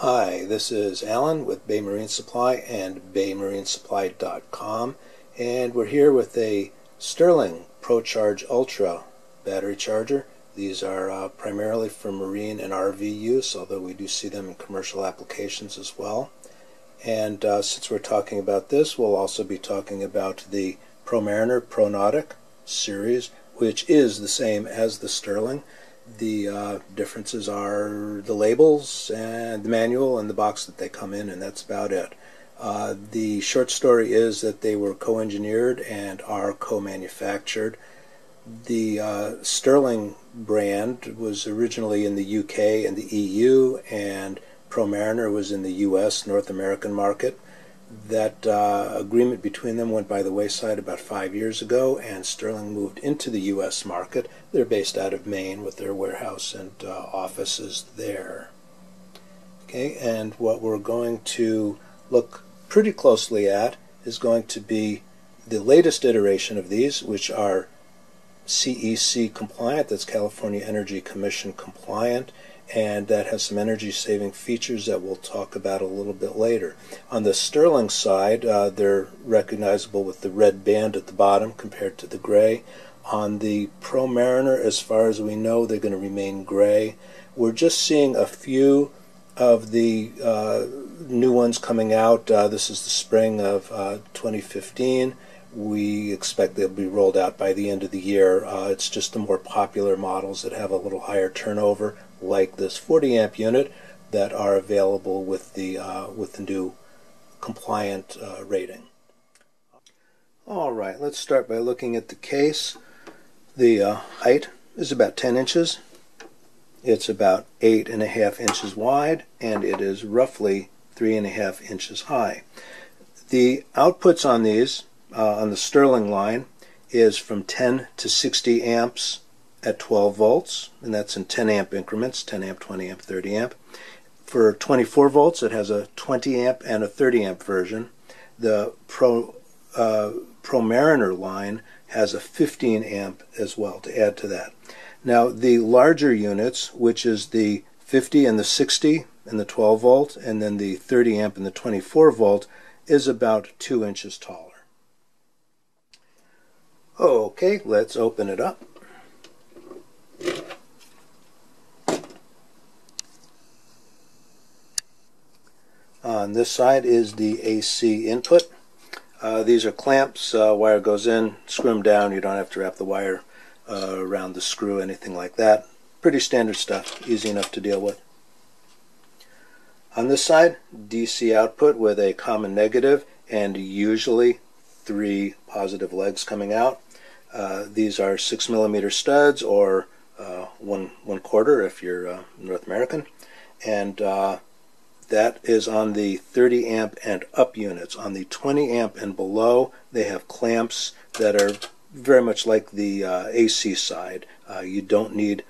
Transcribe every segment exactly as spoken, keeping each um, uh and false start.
Hi, this is Alan with Bay Marine Supply and bay marine supply dot com, and we're here with a Sterling ProCharge Ultra battery charger. These are uh, primarily for marine and R V use, although we do see them in commercial applications as well. And uh, since we're talking about this, we'll also be talking about the ProMariner ProNautic series, which is the same as the Sterling. The uh, differences are the labels and the manual and the box that they come in, and that's about it. Uh, the short story is that they were co-engineered and are co-manufactured. The uh, Sterling brand was originally in the U K and the E U, and ProMariner was in the U S, North American market. That uh, agreement between them went by the wayside about five years ago, and Sterling moved into the U S market. They're based out of Maine with their warehouse and uh, offices there. Okay, and what we're going to look pretty closely at is going to be the latest iteration of these, which are C E C compliant, that's California Energy Commission compliant, and that has some energy saving features that we'll talk about a little bit later. On the Sterling side, uh, they're recognizable with the red band at the bottom compared to the gray. On the ProMariner, as far as we know, they're going to remain gray. We're just seeing a few of the uh, new ones coming out. Uh, this is the spring of uh, twenty fifteen. We expect they'll be rolled out by the end of the year. Uh, it's just the more popular models that have a little higher turnover, like this forty amp unit, that are available with the uh, with the new compliant uh, rating. All right, let's start by looking at the case. The uh, height is about ten inches. It's about eight and a half inches wide, and it is roughly three and a half inches high. The outputs on these, Uh, on the Sterling line, is from ten to sixty amps at twelve volts, and that's in ten amp increments, ten amp, twenty amp, thirty amp. For twenty-four volts, it has a twenty amp and a thirty amp version. The Pro uh, ProMariner line has a fifteen amp as well to add to that. Now, the larger units, which is the fifty and the sixty and the twelve volt, and then the thirty amp and the twenty-four volt, is about two inches taller. Okay, let's open it up. On this side is the A C input. Uh, these are clamps. Uh, wire goes in, screw them down. You don't have to wrap the wire uh, around the screw, anything like that. Pretty standard stuff, easy enough to deal with. On this side, D C output with a common negative and usually three positive legs coming out. Uh, these are six millimeter studs, or uh, one one quarter if you're uh, North American, and uh, that is on the thirty amp and up units. On the twenty amp and below, they have clamps that are very much like the uh, A C side. Uh, you don't need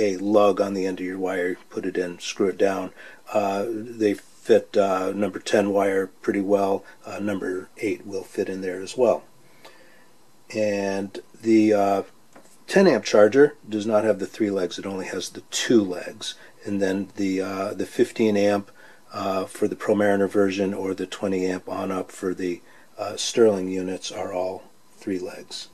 a lug on the end of your wire. Put it in, screw it down. Uh, they fit uh, number ten wire pretty well. Uh, number eight will fit in there as well. And the uh, ten amp charger does not have the three legs, it only has the two legs. And then the uh, the fifteen amp uh, for the ProMariner version, or the twenty amp on up for the uh, Sterling units, are all three legs.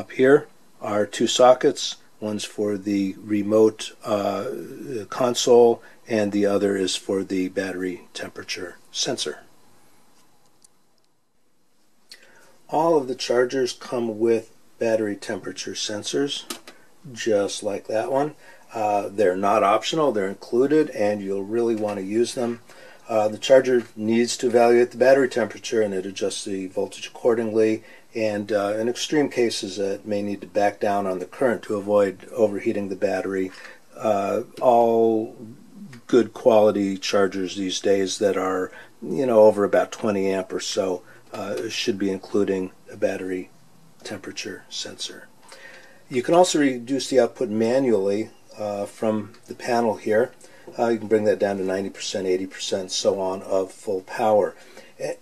Up here are two sockets. One's for the remote uh, console, and the other is for the battery temperature sensor. All of the chargers come with battery temperature sensors, just like that one. Uh, they're not optional, they're included, and you'll really want to use them. Uh, the charger needs to evaluate the battery temperature, and it adjusts the voltage accordingly, and uh, in extreme cases it may need to back down on the current to avoid overheating the battery. Uh, all good quality chargers these days that are, you know, over about twenty amp or so uh, should be including a battery temperature sensor. You can also reduce the output manually uh, from the panel here. Uh, you can bring that down to ninety percent, eighty percent, so on, of full power.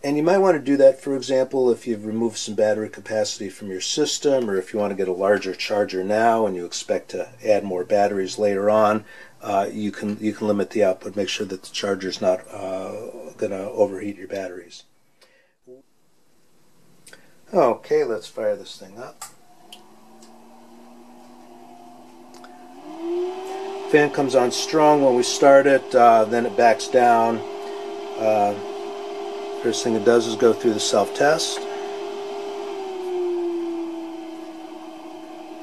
And you might want to do that, for example, if you've removed some battery capacity from your system, or if you want to get a larger charger now and you expect to add more batteries later on. uh, you can you can limit the output. Make sure that the charger is not uh, going to overheat your batteries. Okay, let's fire this thing up. Fan comes on strong when we start it, uh, then it backs down. Uh, first thing it does is go through the self-test.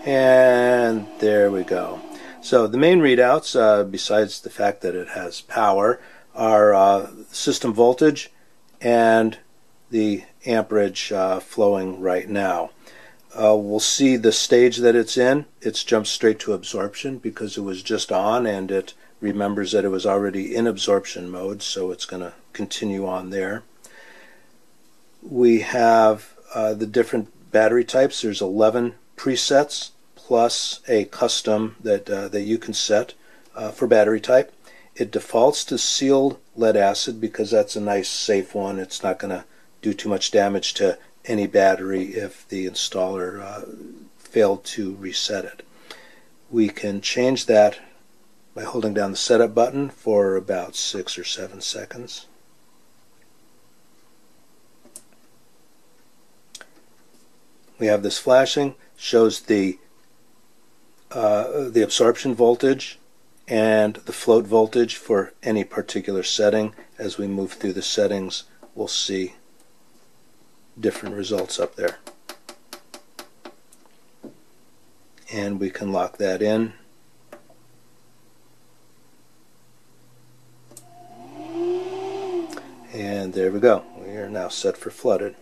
And there we go. So the main readouts, uh, besides the fact that it has power, are uh, system voltage and the amperage uh, flowing right now. Uh, we'll see the stage that it's in. It's jumped straight to absorption because it was just on, and it remembers that it was already in absorption mode, so it's going to continue on there. We have uh, the different battery types. There's eleven presets plus a custom that, uh, that you can set uh, for battery type. It defaults to sealed lead acid because that's a nice safe one. It's not going to do too much damage to any battery if the installer uh, failed to reset it. We can change that by holding down the setup button for about six or seven seconds. We have this flashing, shows the uh, the absorption voltage and the float voltage for any particular setting. As we move through the settings, we'll see different results up there, and we can lock that in. And there we go, we are now set for flooded.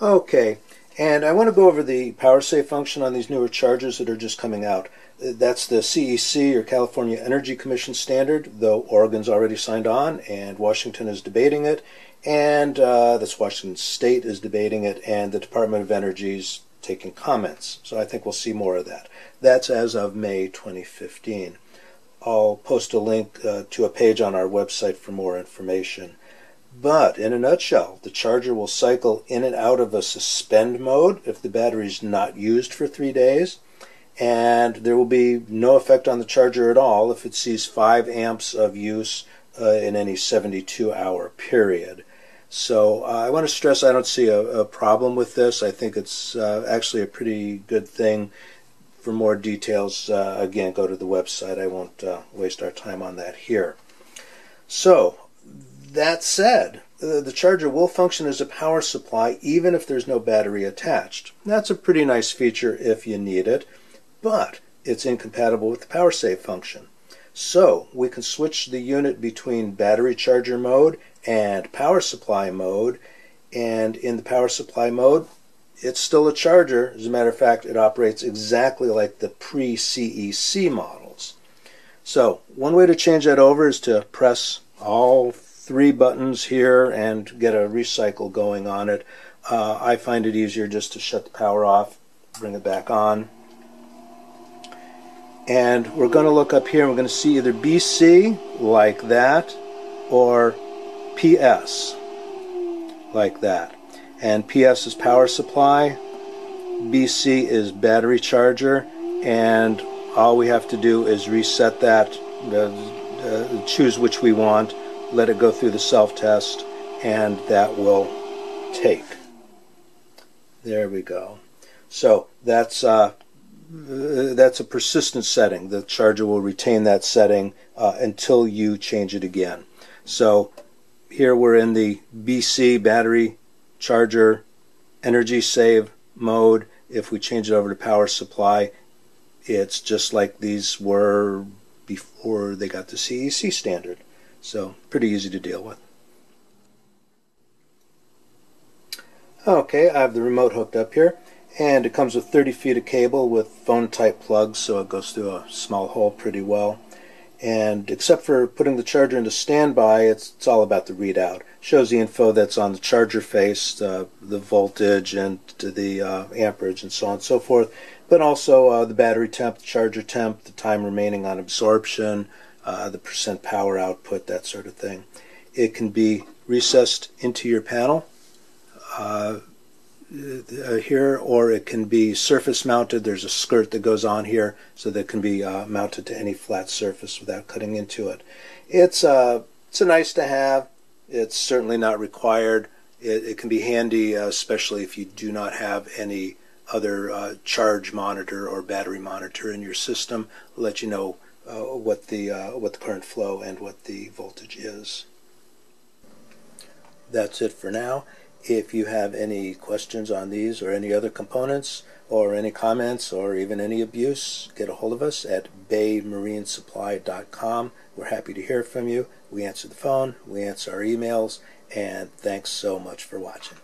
Okay, and I want to go over the power save function on these newer chargers that are just coming out. That's the C E C, or California Energy Commission standard, though Oregon's already signed on and Washington is debating it, and uh, that's Washington State is debating it, and the Department of Energy's taking comments. So I think we'll see more of that. That's as of May twenty fifteen. I'll post a link uh, to a page on our website for more information. But in a nutshell, the charger will cycle in and out of a suspend mode if the battery's not used for three days. And there will be no effect on the charger at all if it sees five amps of use uh, in any seventy-two hour period. So uh, I want to stress I don't see a, a problem with this. I think it's uh, actually a pretty good thing. For more details, uh, again, go to the website. I won't uh, waste our time on that here. So that said, uh, the charger will function as a power supply even if there's no battery attached. That's a pretty nice feature if you need it. But it's incompatible with the power save function. So we can switch the unit between battery charger mode and power supply mode, and in the power supply mode it's still a charger. As a matter of fact, it operates exactly like the pre-C E C models. So one way to change that over is to press all three buttons here and get a recycle going on it. Uh, I find it easier just to shut the power off, bring it back on. And we're going to look up here, and we're going to see either B C, like that, or P S, like that. And P S is power supply, B C is battery charger, and all we have to do is reset that, uh, uh, choose which we want, let it go through the self-test, and that will take. There we go. So that's... Uh, Uh, that's a persistent setting. The charger will retain that setting uh, until you change it again. So here we're in the B C battery charger energy save mode. If we change it over to power supply, it's just like these were before they got the C E C standard. So pretty easy to deal with. Okay, I have the remote hooked up here. And it comes with thirty feet of cable with phone-type plugs, so it goes through a small hole pretty well. And except for putting the charger into standby, it's, it's all about the readout. It shows the info that's on the charger face, uh, the voltage and the uh, amperage and so on and so forth, but also uh, the battery temp, the charger temp, the time remaining on absorption, uh, the percent power output, that sort of thing. It can be recessed into your panel. Uh, uh, here, or it can be surface mounted. There's a skirt that goes on here so that it can be uh, mounted to any flat surface without cutting into it. It's uh, it's a nice to have. It's certainly not required. It, it can be handy, uh, especially if you do not have any other uh, charge monitor or battery monitor in your system. It'll let you know uh, what the uh, what the current flow and what the voltage is. That's it for now. If you have any questions on these or any other components, or any comments, or even any abuse, get a hold of us at bay marine supply dot com. We're happy to hear from you. We answer the phone, we answer our emails, and thanks so much for watching.